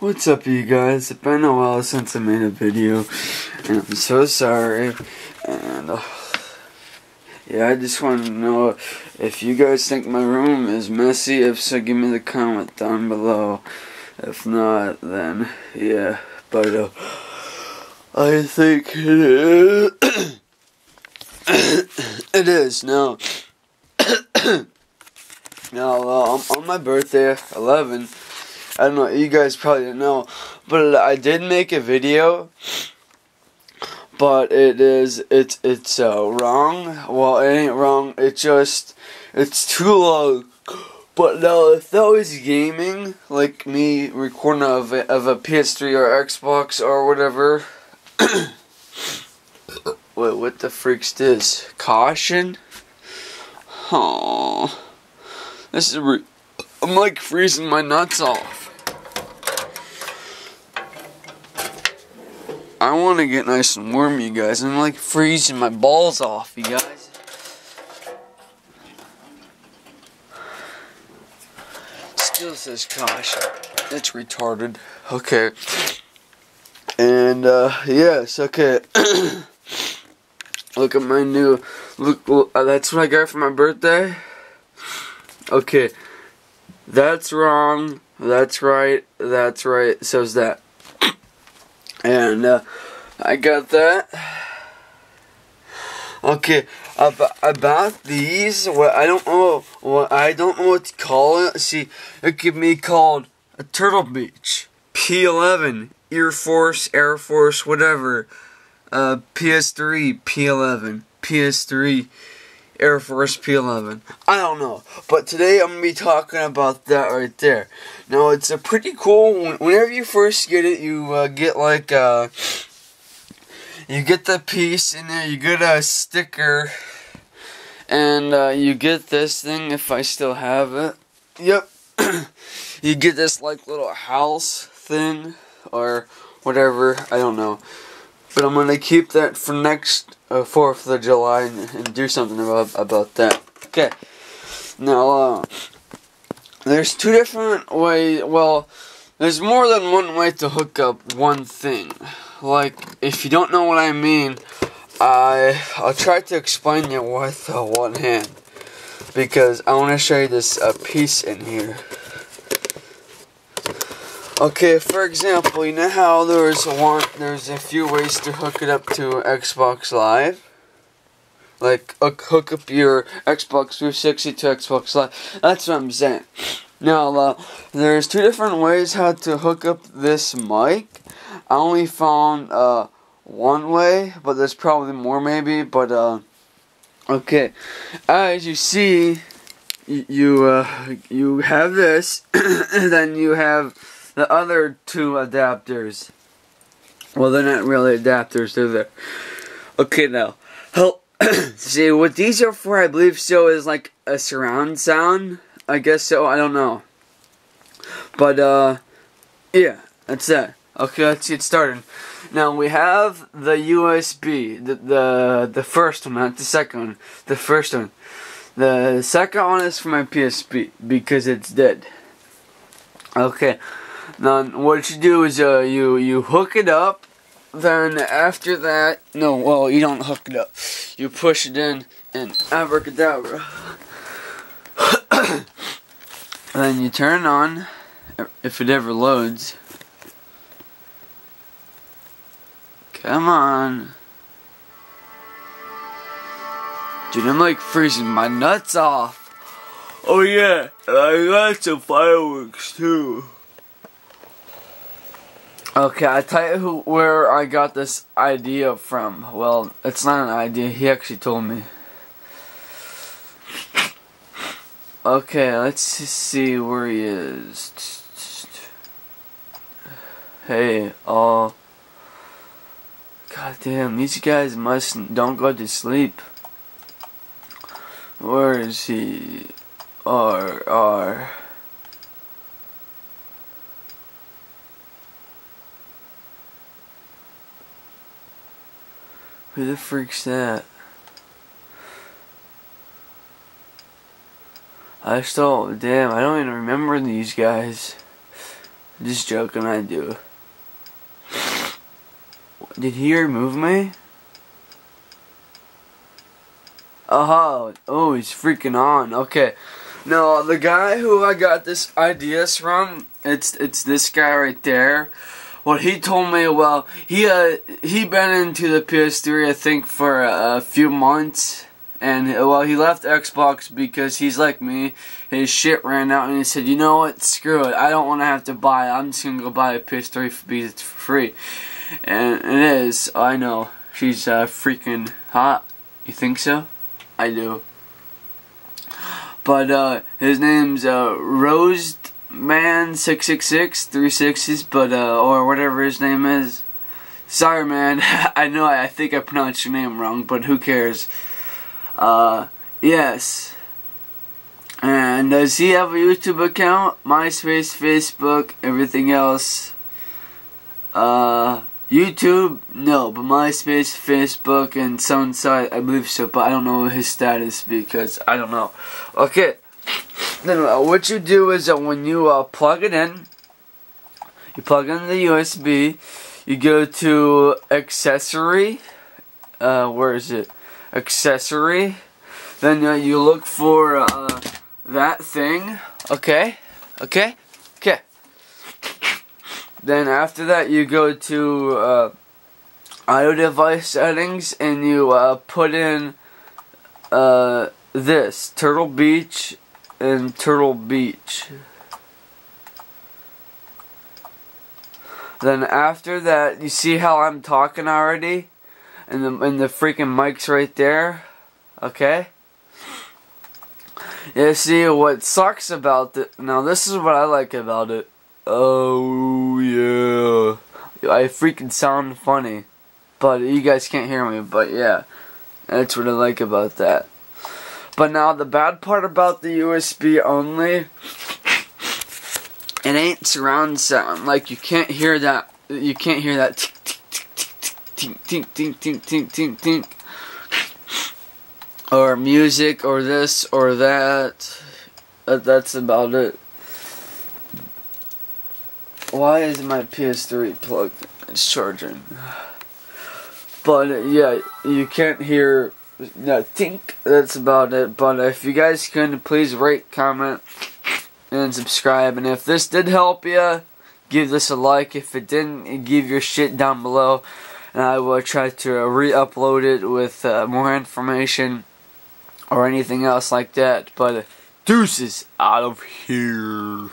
What's up, you guys? It's been a while since I made a video, and I'm so sorry. And yeah, I just want to know if you guys think my room is messy. If so, give me the comment down below. If not, then yeah. But I think it is now. Now, on my birthday, 11, I don't know, you guys probably didn't know, but I did make a video, but it's wrong. Well, it ain't wrong, it's too long. But now, if that was gaming, like me recording of a PS3 or Xbox or whatever, wait, what the freak's this? Caution? Aww. This is I'm like freezing my nuts off. I want to get nice and warm, you guys. I'm like freezing my balls off, you guys. Still says caution. It's retarded. Okay. And yes, okay. Look at my new look. That's what I got for my birthday. Okay, that's wrong, that's right, so's that. And, I got that. Okay, about these, I don't know what to call it. See, it could be called a Turtle Beach, p11, ear force, air force, whatever, ps3, p11, ps3, Air Force P11. I don't know, but today I'm gonna be talking about that right there. Now, it's a pretty cool. Whenever you first get it, you get like you get the piece in there. You get a sticker, and you get this thing if I still have it. Yep, you get this like little house thing or whatever. I don't know, but I'm gonna keep that for next. 4th of July and do something about that. Okay. Now, there's two different ways. Well, there's more than one way to hook up one thing. Like, if you don't know what I mean, I'll try to explain it with one hand, because I want to show you this piece in here. Okay, for example, you know how there's a few ways to hook it up to Xbox Live? Like, hook up your Xbox 360 to Xbox Live. That's what I'm saying. Now, there's two different ways how to hook up this mic. I only found one way, but there's probably more maybe, but okay. As you see, you have this, and then you have the other two adapters. Well, they're not really adapters, they're there. Okay, now. See, what these are for, I believe so, is like a surround sound. I guess so, I don't know. But, yeah, that's that. Okay, let's get started. Now, we have the USB. The first one, not the second one. The first one. The second one is for my PSP, because it's dead. Okay. Now, what you do is you hook it up, then after that, no, well, you don't hook it up. You push it in, and abracadabra. Then you turn it on, if it ever loads. Come on. Dude, I'm like freezing my nuts off. Oh yeah, I got some fireworks too. Okay, I tell you where I got this idea from. Well, it's not an idea, he actually told me. Okay, let's see where he is. Hey, all. God damn, these guys don't go to sleep. Where is he? R. Who the freak's that? Damn, I don't even remember these guys. Just joking, I do. Did he remove me? Oh, oh, he's freaking on. Okay. No, the guy who I got this ideas from, it's this guy right there. What he told me, well, he been into the PS3 I think for a few months. And, well, he left Xbox because he's like me. His shit ran out, and he said, you know what, screw it. I don't want to have to buy it. I'm just going to go buy a PS3 because it's free. And it is. I know. She's freaking hot. You think so? I do. But, his name's Roseman666, 360s, but, or whatever his name is. Sorry, man. I know I think I pronounced your name wrong, but who cares? Yes. And does he have a YouTube account? MySpace, Facebook, everything else. YouTube? No, but MySpace, Facebook, and Sunside, I believe so, but I don't know his status because I don't know. Okay. Then what you do is when you plug it in, you plug in the USB, you go to accessory. Where is it? Accessory, then you look for that thing, okay, then after that you go to I-O device settings, and you put in this, Turtle Beach and Turtle Beach. Then after that, you see how I'm talking already? And the freaking mic's right there, okay? Yeah, see, what sucks about it, now this is what I like about it. Oh, yeah. I freaking sound funny, but you guys can't hear me, but yeah. That's what I like about that. But now, the bad part about the USB only, it ain't surround sound. Like, you can't hear that, tink, tink, tink, tink, tink, tink, tink, or music, or this, or that. That's about it. Why is my PS3 plugged? It's charging. But yeah, you can't hear that tink. That's about it. But if you guys can, please rate, comment, and subscribe. And if this did help you, give this a like. If it didn't, give your shit down below. And I will try to re-upload it with more information or anything else like that. But deuces out of here.